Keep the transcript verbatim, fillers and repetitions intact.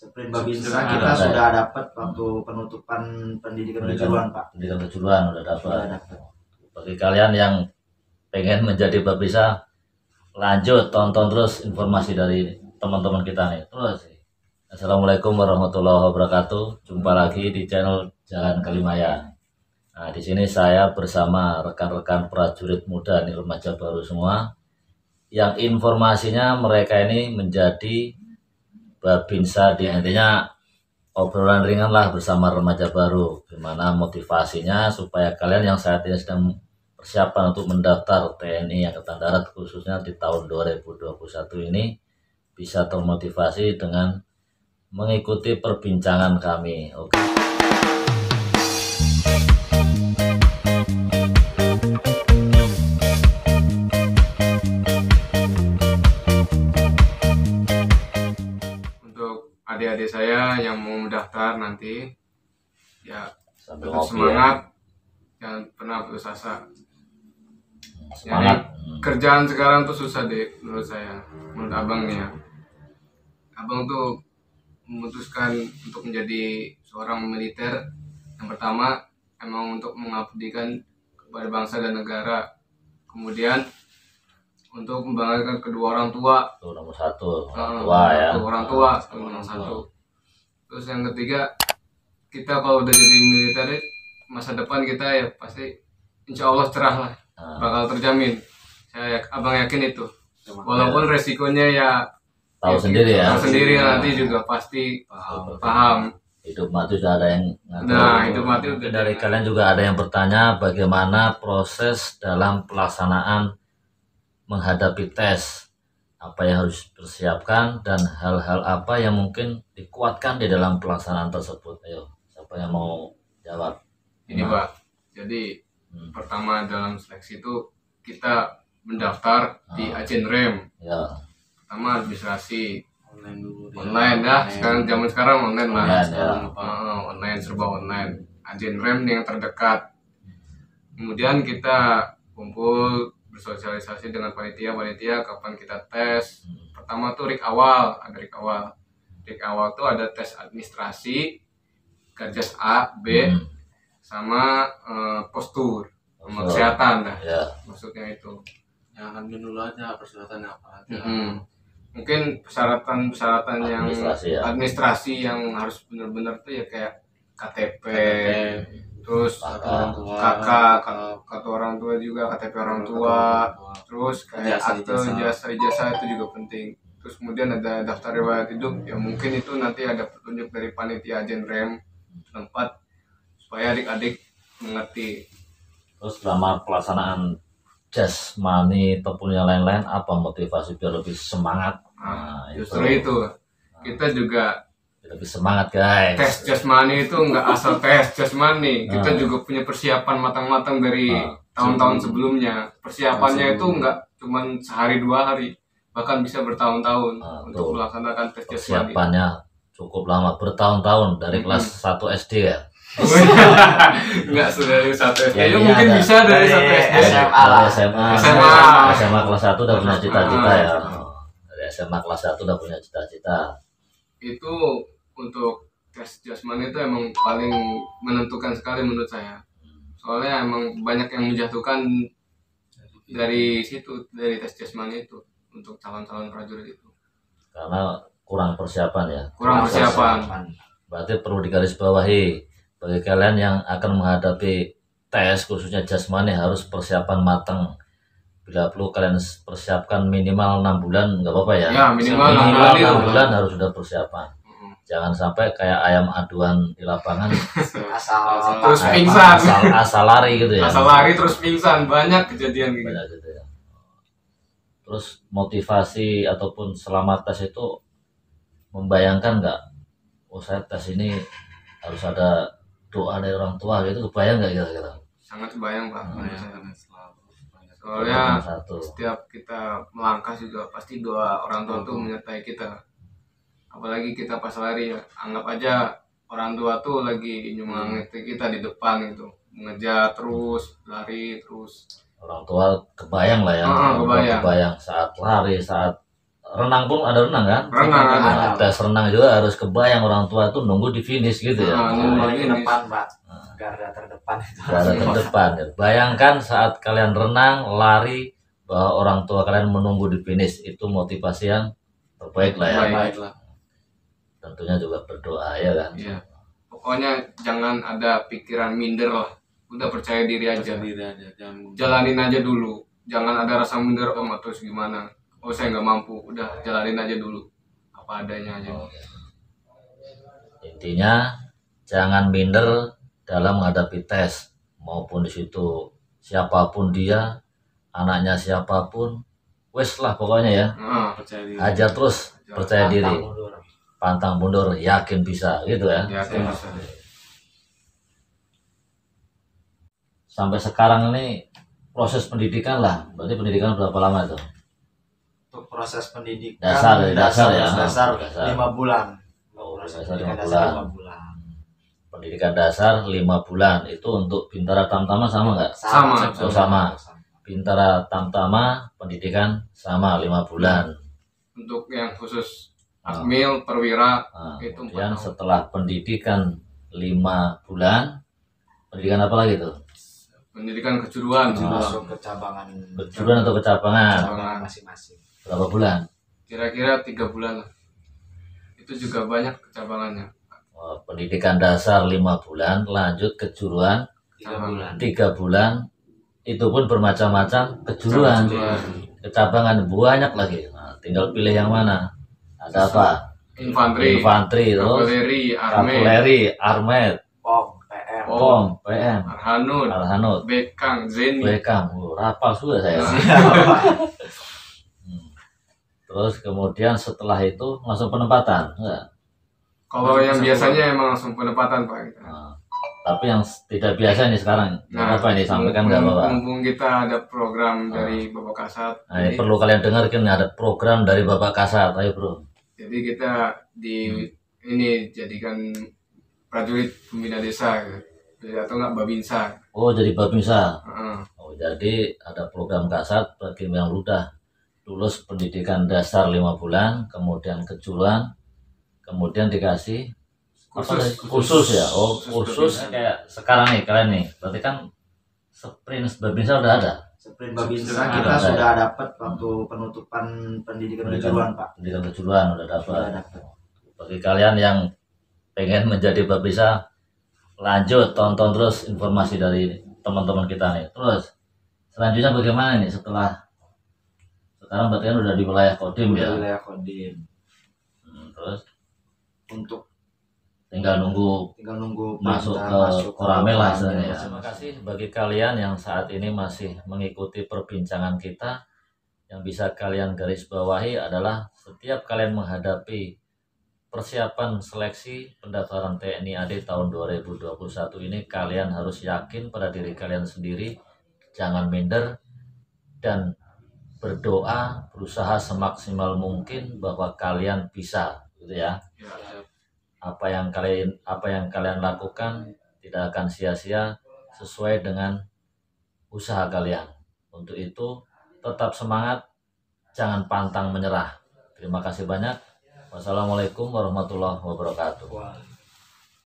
Sprint Babinsa kita sudah dapat waktu penutupan pendidikan kejuruan, Pak. Pendidikan kejuruan sudah dapat. Bagi kalian yang pengen menjadi Babinsa, lanjut tonton terus informasi dari teman-teman kita nih. Terus. Assalamualaikum warahmatullahi wabarakatuh. Jumpa lagi di channel Jalan Kalimaya. Nah, di sini saya bersama rekan-rekan prajurit muda nih, remaja baru semua. Yang informasinya mereka ini menjadi Babinsa, intinya obrolan ringan lah bersama remaja baru. Gimana motivasinya supaya kalian yang saat ini sedang persiapan untuk mendaftar T N I Angkatan Darat khususnya di tahun dua ribu dua puluh satu ini bisa termotivasi dengan mengikuti perbincangan kami. Oke. Adik-adik saya yang mau mendaftar nanti, ya tetap semangat, ya. Jangan pernah putus asa. Semangat. Jadi, kerjaan sekarang tuh susah deh menurut saya, menurut abang ya. Abang tuh memutuskan untuk menjadi seorang militer. Yang pertama emang untuk mengabdikan kepada bangsa dan negara. Kemudian untuk membanggakan kedua orang tua, itu nomor satu, orang tua, uh, ya. orang tua itu nomor satu. Terus yang ketiga, kita kalau udah jadi militer, masa depan kita ya pasti insya Allah cerah lah, uh. bakal terjamin. Saya abang yakin itu. Walaupun resikonya ya tahu ya, sendiri ya. Tahu sendiri ya. Nanti juga pasti paham. paham. Hidup mati sudah ada yang ngatur. Nah, hidup mati udah dari nah. Kalian juga ada yang bertanya bagaimana proses dalam pelaksanaan menghadapi tes, apa yang harus persiapkan dan hal-hal apa yang mungkin dikuatkan di dalam pelaksanaan tersebut. Ayo, siapa yang mau jawab? Ini Pak, jadi hmm. pertama dalam seleksi itu kita mendaftar ah. di Ajenrem. Ya. Pertama administrasi online dulu. Online dah, online. Sekarang zaman sekarang online lah. Online, ya. oh, online serba online. Ajenrem yang terdekat. Kemudian kita kumpul, bersosialisasi dengan panitia-panitia kapan kita tes. Pertama tuh rig awal, ada rig awal. Rig awal tuh ada tes administrasi, kerjas A, B, hmm. sama uh, postur, sama kesehatan dah. Yeah. Maksudnya itu. Yang ambil dulu aja persyaratan apa aja. Hmm. Mungkin persyaratan-persyaratan yang ya. administrasi yang harus benar-benar tuh ya kayak K T P. K T P. Terus K K, kartu orang tua juga, K T P orang tua, terus kayak akte ijazah-ijazah itu juga penting. Terus kemudian ada daftar riwayat hidup, ya mungkin itu nanti ada petunjuk dari panitia Ajenrem tempat supaya adik-adik mengerti. Terus selama pelaksanaan jasmani ataupun yang lain-lain, apa motivasi biar lebih semangat? Nah, justru itu, itu. kita juga lebih semangat guys. Tes jasmani itu nggak asal tes jasmani, nah. kita juga punya persiapan matang-matang dari tahun-tahun nah. sebelumnya. Persiapannya nah, itu nggak cuma sehari dua hari, bahkan bisa bertahun-tahun nah, untuk melaksanakan tes jasmani. Persiapannya cukup lama, bertahun-tahun dari kelas hmm. satu S D ya. Enggak sudah dari satu S D. Ya, ya mungkin ada. Bisa dari, dari satu S D. S M A lah. S M A. S M A. S M A kelas satu udah punya cita-cita ya. Dari S M A kelas satu udah punya cita-cita. Itu untuk tes jasmani itu emang paling menentukan sekali menurut saya. Soalnya emang banyak yang menjatuhkan dari situ, dari tes jasmani itu untuk calon-calon prajurit itu. Karena kurang persiapan ya. Kurang persiapan. persiapan. Berarti perlu digarisbawahi bagi kalian yang akan menghadapi tes khususnya jasmani harus persiapan matang. Bila perlu kalian persiapkan minimal enam bulan, nggak apa-apa ya. Ya minimal, minimal enam, enam bulan harus sudah persiapan. Mm-hmm. Jangan sampai kayak ayam aduan di lapangan asal, asal terus ayam, pingsan, asal, asal lari gitu ya. Asal lari terus pingsan, banyak kejadian gitu. Banyak gitu ya. Terus motivasi ataupun selama tes itu membayangkan nggak, oh saya tes ini harus ada doa dari orang tua gitu, kebayang nggak kira-kira? Sangat kebayang Pak. Soalnya setiap kita melangkah juga pasti doa orang tua tuh menyertai kita. Apalagi kita pas lari ya, anggap aja orang tua tuh lagi nyemangati kita di depan gitu, mengejar terus, lari terus. Orang tua kebayang lah ya, ah, kebayang. kebayang saat lari, saat renang pun ada renang kan? Renang. Nah, tes renang juga harus kebayang orang tua tuh nunggu di finish gitu ya. Nah, di depan, Pak. Garda terdepan itu. Garda terdepan. Bayangkan saat kalian renang, lari, bahwa orang tua kalian menunggu di finish, itu motivasi yang terbaik lah ya. Baik lah. Tentunya juga berdoa ya kan. Iya. Pokoknya jangan ada pikiran minder lah. Udah percaya diri aja. Percaya diri aja. Jangan... Jalanin aja dulu. Jangan ada rasa minder, om terus gimana. Oh saya nggak mampu. Udah jalanin aja dulu. Apa adanya aja. Oke. Intinya jangan minder dalam menghadapi tes maupun di situ siapapun dia, anaknya siapapun, wes lah pokoknya ya. Nah, percaya diri. Ajar terus, jangan percaya diri. Dulu. Pantang mundur, yakin bisa gitu ya. Yakin bisa. Sampai sekarang ini proses pendidikan lah. Berarti pendidikan berapa lama itu? Untuk proses pendidikan dasar, dasar, dasar ya. Dasar lima bulan. Oh, dasar lima bulan. Pendidikan dasar lima bulan itu untuk bintara tamtama sama enggak? Sama. Sama. sama. Bintara tamtama pendidikan sama lima bulan. Untuk yang khusus akmil, perwira, nah, itu kemudian setelah pendidikan lima bulan, pendidikan apa lagi tuh? Pendidikan kejuruan, nah, masuk ke cabangan, kejuruan atau kecabangan? Kecabangan masing-masing. Berapa bulan? Kira-kira tiga bulan. Itu juga banyak kecabangannya. Oh, pendidikan dasar lima bulan, lanjut kejuruan tiga bulan. tiga bulan, itu pun bermacam-macam kejuruan, kecabangan banyak lagi. Nah, tinggal pilih yang mana? Ada apa? Infanteri, infanteri, kavaleri, armel, kavaleri, armel, pom, pm, pom, pm, arhanud, arhanud, bekang, zeni, bekang, oh, rapal sudah saya. hmm. Terus kemudian setelah itu langsung penempatan, enggak? Kalau yang biasanya emang langsung penempatan Pak. Nah, tapi yang tidak biasa nih sekarang, nah, apa ini sampaikan nggak Bapak? Mumpung kita ada program nah. dari Bapak Kasat. Nah, ini jadi, perlu kalian dengarkan ada program dari Bapak Kasat, ayo Bro. Jadi kita di hmm. ini jadikan prajurit pembina desa, jadi atau nggak babinsa? Oh jadi babinsa. Uh-huh. Oh jadi ada program Kasat bagi yang sudah lulus pendidikan dasar lima bulan, kemudian kejuruan, kemudian dikasih khusus, khusus, khusus ya. Oh khusus, khusus kayak sekarang nih kalian nih. Berarti kan sprint babinsa udah ada. Sprint babinsa kita ada, sudah dapat waktu penutupan pendidikan kejuruan Pak. Pendidikan kejuruan udah dapat. Bagi kalian yang pengen menjadi babinsa, lanjut tonton terus informasi dari teman-teman kita nih. Terus selanjutnya bagaimana nih setelah sekarang berarti kan udah di wilayah kodim ya. Di wilayah kodim. Hmm, terus untuk tinggal nunggu, tinggal nunggu masuk ke masuk koramel lah. Ya. Terima kasih bagi kalian yang saat ini masih mengikuti perbincangan kita. Yang bisa kalian garis bawahi adalah setiap kalian menghadapi persiapan seleksi pendaftaran T N I A D tahun dua ribu dua puluh satu ini, kalian harus yakin pada diri kalian sendiri, jangan minder dan berdoa, berusaha semaksimal mungkin bahwa kalian bisa, gitu ya. Apa yang kalian apa yang kalian lakukan tidak akan sia-sia sesuai dengan usaha kalian. Untuk itu tetap semangat, jangan pantang menyerah. Terima kasih banyak. Wassalamualaikum warahmatullahi wabarakatuh.